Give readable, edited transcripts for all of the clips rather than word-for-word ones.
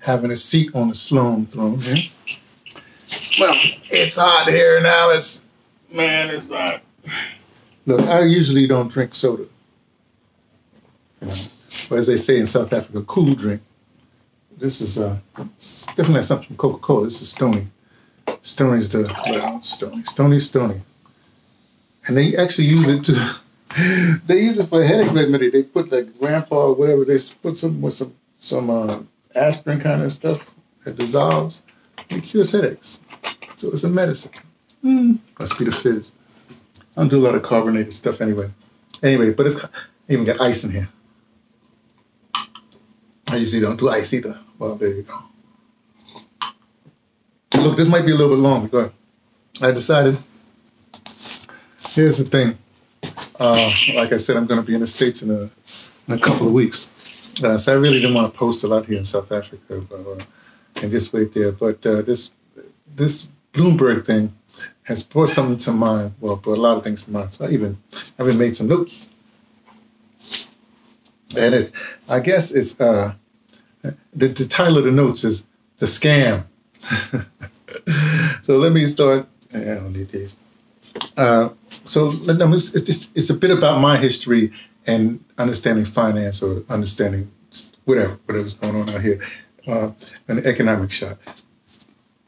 having a seat on the Sloan throne. Yeah? Well, it's hot here in Alice. Man, it's hot. Look, I usually don't drink soda. You know, or as they say in South Africa, cool drink. This is definitely not something from Coca-Cola. This is Stony. Stony's the Stony. And they actually use it to, they use it for a headache remedy. They put like grandpa or whatever, they put some with some aspirin kind of stuff that dissolves. It cures headaches. So it's a medicine. Must be the fizz. I don't do a lot of carbonated stuff anyway. Anyway, but it's even got ice in here. I usually don't do ice either. Well, there you go. Look, this might be a little bit long. Go ahead. I decided, here's the thing. Like I said, I'm going to be in the States in a couple of weeks. So I really didn't want to post a lot here in South Africa and just wait there. But this Bloomberg thing has brought something to mind. Well, brought a lot of things to mind. So I even made some notes. And I guess it's the title of the notes is The Scam. So let me start. I don't need these. So it's a bit about my history and understanding finance or understanding whatever's going on out here, an economic shock.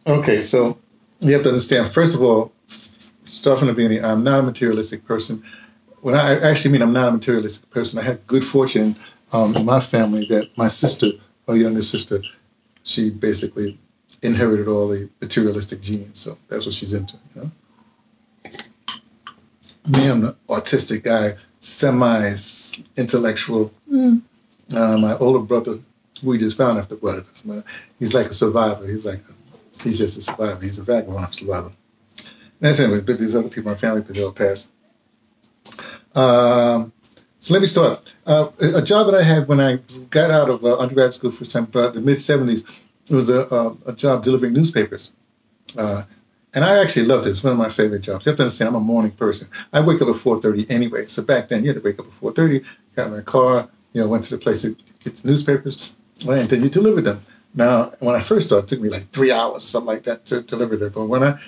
Okay, so you have to understand, first of all, start from the beginning, I'm not a materialistic person. When I actually mean I'm not a materialistic person, I had good fortune in my family that my sister, our younger sister, she basically inherited all the materialistic genes, so that's what she's into, you know? Me, I'm the autistic guy, semi-intellectual. My older brother, we just found after what it is, he's like a survivor. He's just a survivor. He's a vagabond survivor. That's anyway, but there's other people in my family, but they all passed. So let me start. A job that I had when I got out of undergrad school for the mid-70s, it was a job delivering newspapers. And I actually loved it. It's one of my favorite jobs. You have to understand, I'm a morning person. I wake up at 4:30 anyway. So back then, you had to wake up at 4:30, got in my car, you know, went to the place to get the newspapers, and then you delivered them. Now, when I first started, it took me like 3 hours, something like that, to deliver them. But when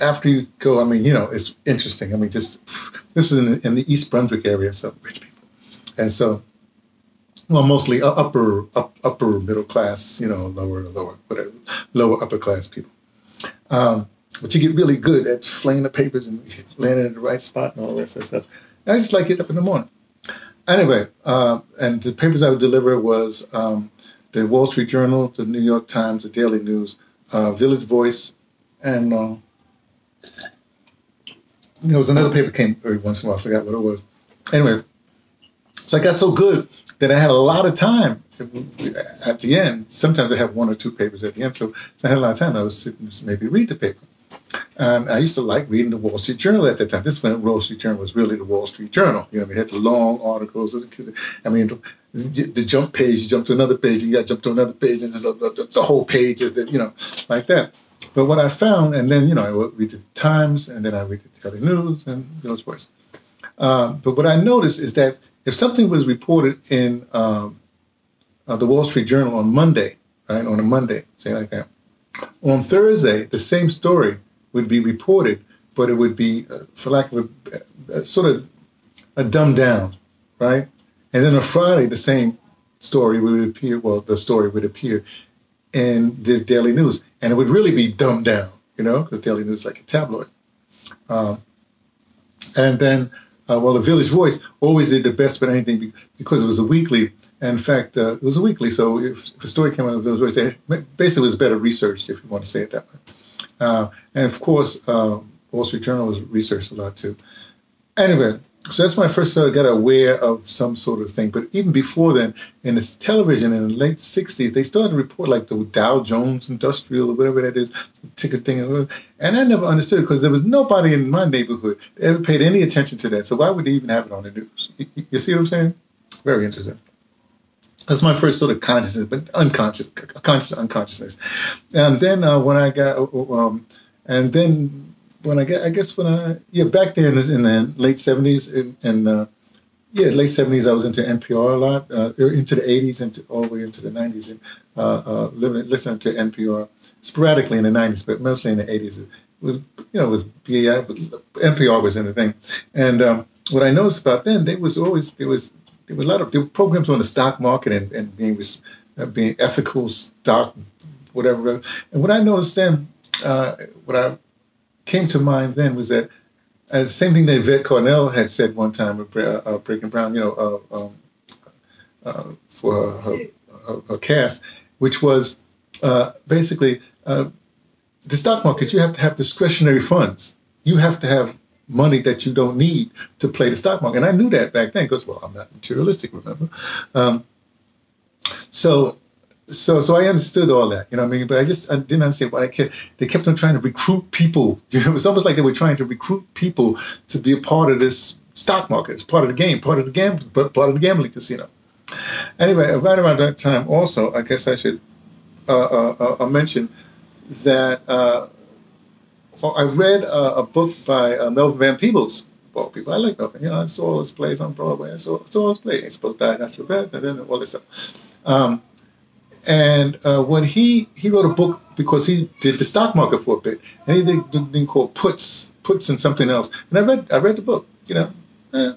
after you go, I mean, you know, it's interesting. I mean, this is in the East Brunswick area, so rich people, and so, well, mostly upper middle class, you know, lower upper class people. But you get really good at flaying the papers and landing in the right spot and all that sort of stuff. And I just like getting up in the morning. Anyway, and the papers I would deliver was. The Wall Street Journal, the New York Times, the Daily News, Village Voice, and there was another paper came every once in a while. I forgot what it was. Anyway, so I got so good that I had a lot of time at the end. Sometimes I have one or two papers at the end, so I had a lot of time. I was sitting to maybe read the paper. And I used to like reading the Wall Street Journal at that time. This is when the Wall Street Journal was really the Wall Street Journal. You know, it had the long articles. I mean, the jump page, you jump to another page, you got to jump to another page, and the whole page is, you know, like that. But what I found, and then, you know, I would read the Times, and then I read the Daily News, and those words. But what I noticed is that if something was reported in the Wall Street Journal on Monday, right, on a Monday, say like that, on Thursday, the same story would be reported, but it would be, for lack of a sort of a dumbed down, right? And then on Friday, the same story would appear, well, the story would appear in the Daily News, and it would really be dumbed down, you know, because Daily News is like a tabloid. And then, well, the Village Voice always did the best for anything because it was a weekly. In fact, it was a weekly, so if a story came out of the Village Voice, basically it was better researched, if you want to say it that way. And of course, Wall Street Journal was researched a lot too. Anyway, so that's when I first started got aware of some sort of thing. But even before then, in this television in the late 60s, they started to report like the Dow Jones Industrial or whatever that is, the ticket thing. And I never understood because there was nobody in my neighborhood that ever paid any attention to that. So why would they even have it on the news? You see what I'm saying? Very interesting. That's my first sort of consciousness, but conscious unconsciousness. And then when I got, and then when I got, I guess when I, yeah, back there in the late 70s, and Yeah, late 70s, I was into NPR a lot, into the 80s, and all the way into the 90s, and listening to NPR sporadically in the 90s, but mostly in the 80s. It was, it was BAI, but NPR was in the thing. And what I noticed about then, there were programs on the stock market and being ethical stock, whatever. And what I noticed then, what I came to mind then was that the same thing that Yvette Cornell had said one time at Breaking Brown, for her cast, which was basically the stock market, you have to have discretionary funds. You have to have money that you don't need to play the stock market. And I knew that back then because, well, I'm not materialistic, remember? So I understood all that, you know what I mean? But I didn't understand why they kept on trying to recruit people. It was almost like they were trying to recruit people to be a part of this stock market. It's part of the game, part of the gambling casino. Anyway, right around that time also, I guess I should mention that I read a book by Melvin Van Peebles. All people, I like Melvin. You know, I saw all his plays on Broadway. I saw all his plays. He's supposed to die natural death, and then all this stuff. And when he wrote a book because he did the stock market for a bit, and he did a thing called puts and something else. And I read the book, you know,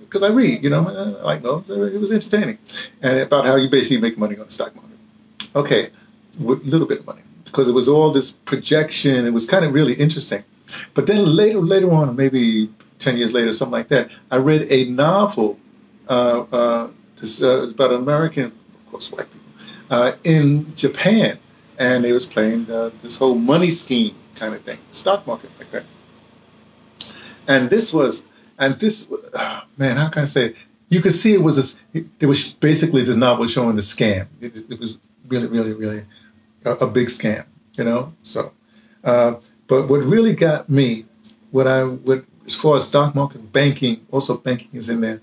because I read, you know, like those. It was entertaining, and about how you basically make money on the stock market. Okay, with a little bit of money, because it was all this projection. It was kind of really interesting. But then later on, maybe 10 years later, something like that, I read a novel about an American, of course, white people, in Japan, and they was playing this whole money scheme kind of thing, stock market like that. And man, how can I say it? You could see it was basically this novel showing the scam. It was really, really, really a big scam, you know. So, but what really got me, as far as stock market banking, also banking is in there.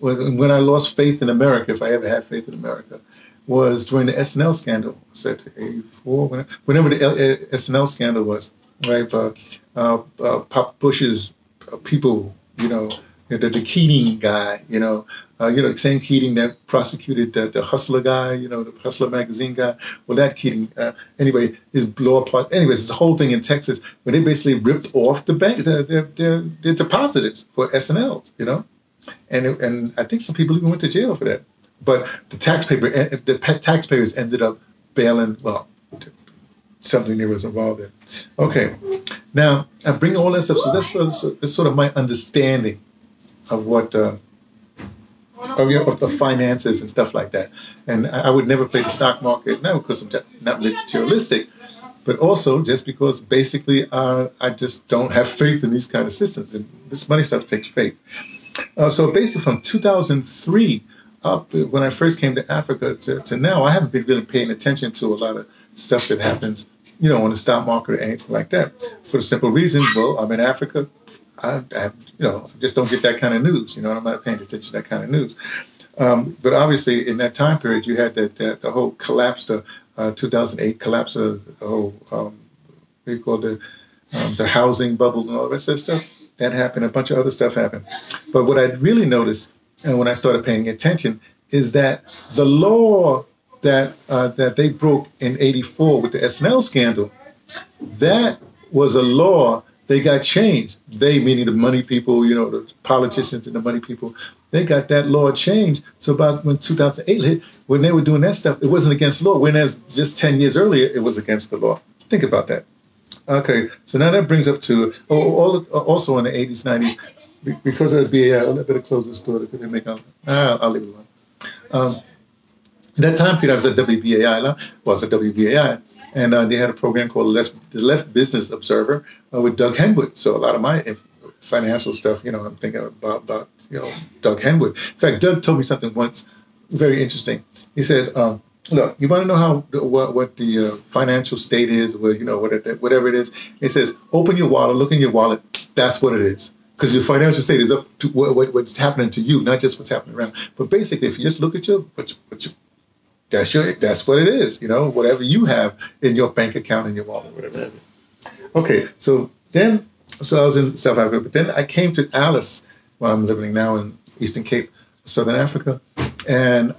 When I lost faith in America, if I ever had faith in America, was during the SNL scandal, I said 84, whenever the SNL scandal was, right? Pop Bush's people, you know, the Keating guy, the same Keating that prosecuted the Hustler guy, you know, the Hustler magazine guy. Well, that Keating, anyway, is blow apart. Anyways, this whole thing in Texas where they basically ripped off the bank, their depositors for SNLs, you know, and I think some people even went to jail for that. But the taxpayers ended up bailing, well, something they was involved in. Okay, now I bring all this up. So that's sort of my understanding of what of the finances and stuff like that. And I would never play the stock market now because I'm not materialistic, but also just because basically I just don't have faith in these kind of systems. And this money stuff takes faith. So basically, from 2003. Up when I first came to Africa to now, I haven't been really paying attention to a lot of stuff that happens, you know, on the stock market or anything like that. For the simple reason, well, I'm in Africa. I just don't get that kind of news, you know, and I'm not paying attention to that kind of news. But obviously, in that time period, you had the whole collapse, the 2008 collapse of the whole, the housing bubble and all the rest of that stuff. That happened. A bunch of other stuff happened. But what I really noticed, and when I started paying attention, is that the law that they broke in 84 with the SNL scandal, that was a law they got changed. They, meaning the money people, you know, the politicians and the money people, they got that law changed. So about when 2008 hit, when they were doing that stuff, it wasn't against the law. Whereas just 10 years earlier, it was against the law. Think about that. Okay, so now that brings up to, also in the 80s, 90s, because of the BAI, I better close this door because they make out. I'll leave it alone. In that time period, I was at WBAI. And they had a program called the Left Business Observer with Doug Henwood. So a lot of my financial stuff, you know, I'm thinking about you know, Doug Henwood. In fact, Doug told me something once very interesting. He said, look, you want to know what the financial state is, or, you know, whatever it is. He says, open your wallet, look in your wallet. That's what it is. Because your financial state is up to what's happening to you, not just what's happening around. But basically, if you just look at that's what it is, you know, whatever you have in your bank account, in your wallet, whatever. Okay, so I was in South Africa, but then I came to Alice, where I'm living now in Eastern Cape, Southern Africa. And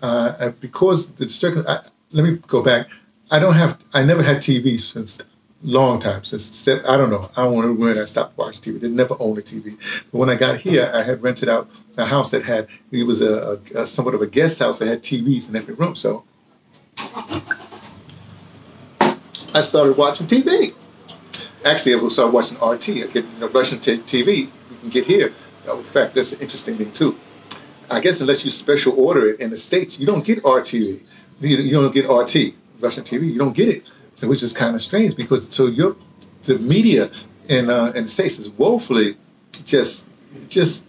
because the circum, let me go back. I never had TV since long time, since, I don't know, I don't want to when I stopped watching TV. They never owned a TV. But when I got here, I had rented out a house that had, it was a somewhat of a guest house that had TVs in every room. So I started watching TV. Actually, I started watching RT. I get Russian TV. You can get here. In fact, that's an interesting thing too. I guess unless you special order it in the States, you don't get RTV. You don't get RT, Russian TV. You don't get it, which is kind of strange because so the media in the States is woefully just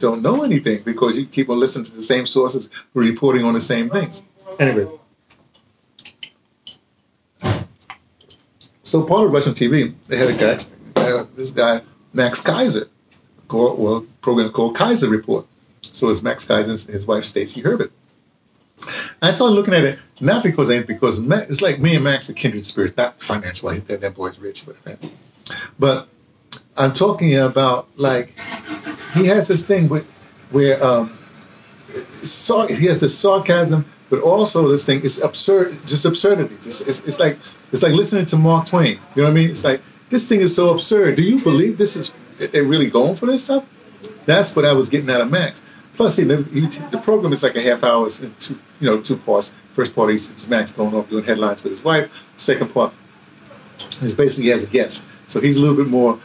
don't know anything because you keep on listening to the same sources reporting on the same things. Anyway, so part of Russian TV, they had a guy, this guy Max Kaiser, a program called Kaiser Report. So it's Max Kaiser and his wife, Stacey Herbert. I started looking at it, not because Max, it's like me and Max are kindred spirits, not financial. That boy's rich, but I'm talking about, like, he has this thing where he has this sarcasm, but also this thing is absurd, just absurdities. It's like listening to Mark Twain. You know what I mean? It's like, this thing is so absurd. Do you believe this is, they're really going for this stuff? That's what I was getting out of Max. Plus, the program is like a half hour in two parts. First part is Max going off doing headlines with his wife. Second part is basically he has a guest, so he's a little bit more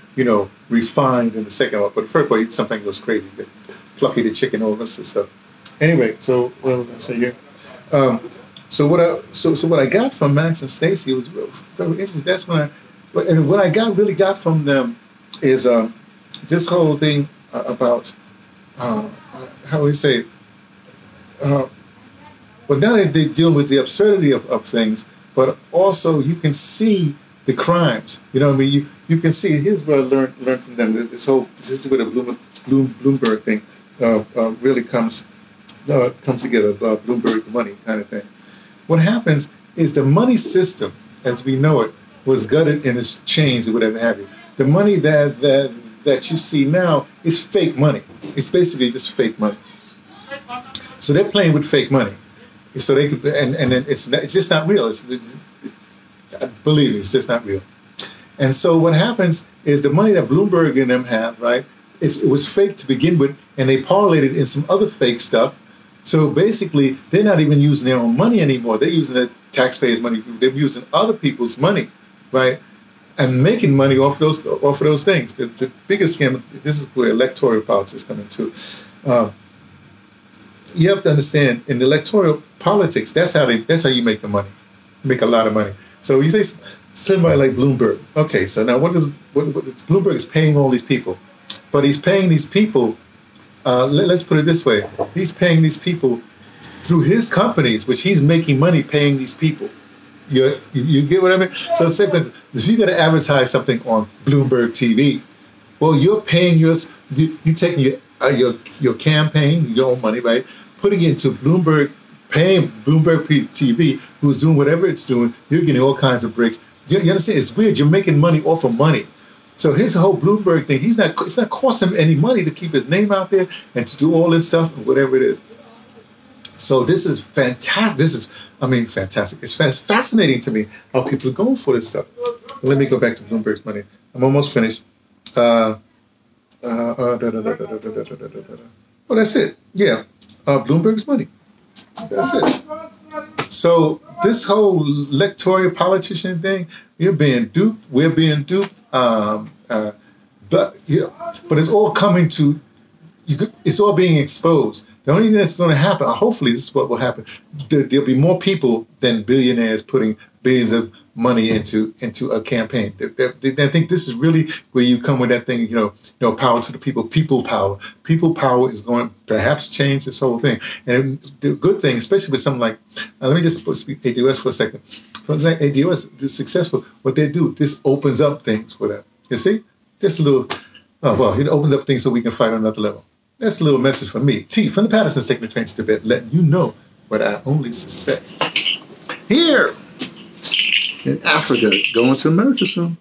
refined in the second part. But the first part, something goes crazy. Plucky the chicken, all this and stuff. Anyway, so what was I gonna say here? So what I got from Max and Stacey was very interesting. That's when what I really got from them is this whole thing about. How do we say it? Well, now that they're dealing with the absurdity of things, but also you can see the crimes. You know what I mean? You can see. Here's what I learned from them. This is where the Bloomberg thing really comes together. Bloomberg money kind of thing. What happens is the money system, as we know it, was gutted and it's changed or whatever have you. The money that you see now is fake money. It's basically just fake money. So they're playing with fake money. So they could, and then it's just not real. Believe me, it's just not real. And so what happens is the money that Bloomberg and them have, right? It was fake to begin with, and they parlayed it in some other fake stuff. So basically, they're not even using their own money anymore. They're using the taxpayers' money. They're using other people's money, right? And making money off of those things. The biggest scam. This is where electoral politics come into. You have to understand in electoral politics, that's how you make the money, make a lot of money. So you say somebody like Bloomberg. Okay, so now what Bloomberg is paying all these people, but he's paying these people. Let's put it this way: he's paying these people through his companies, which he's making money paying these people. You get what I mean? So say, for instance, if you're going to advertise something on Bloomberg TV, well, you're paying you're taking your campaign, your own money, right? Putting it into Bloomberg, paying Bloomberg TV, who's doing whatever it's doing. You're getting all kinds of breaks. You understand? It's weird. You're making money off of money. So his whole Bloomberg thing, it's not costing him any money to keep his name out there and to do all this stuff, whatever it is. So this is fantastic. Fantastic. It's fascinating to me how people are going for this stuff. Let me go back to Bloomberg's money. I'm almost finished. Oh, that's it. Yeah. Bloomberg's money. That's it. So this whole electoral politician thing, you're being duped. We're being duped. But it's all coming to, it's all being exposed. The only thing that's going to happen, hopefully this is what will happen, there'll be more people than billionaires putting billions of money into a campaign. They think this is really where you come with that thing, power to the people, people power. People power is going to perhaps change this whole thing. And the good thing, especially with something like, let me just speak ADOS for a second. Something like ADOS is successful. What they do, this opens up things for them. You see? This little, it opens up things so we can fight on another level. That's a little message from me. T, from the Patterson's taking the train to Tibet, letting you know what I only suspect. Here in Africa, going to America soon.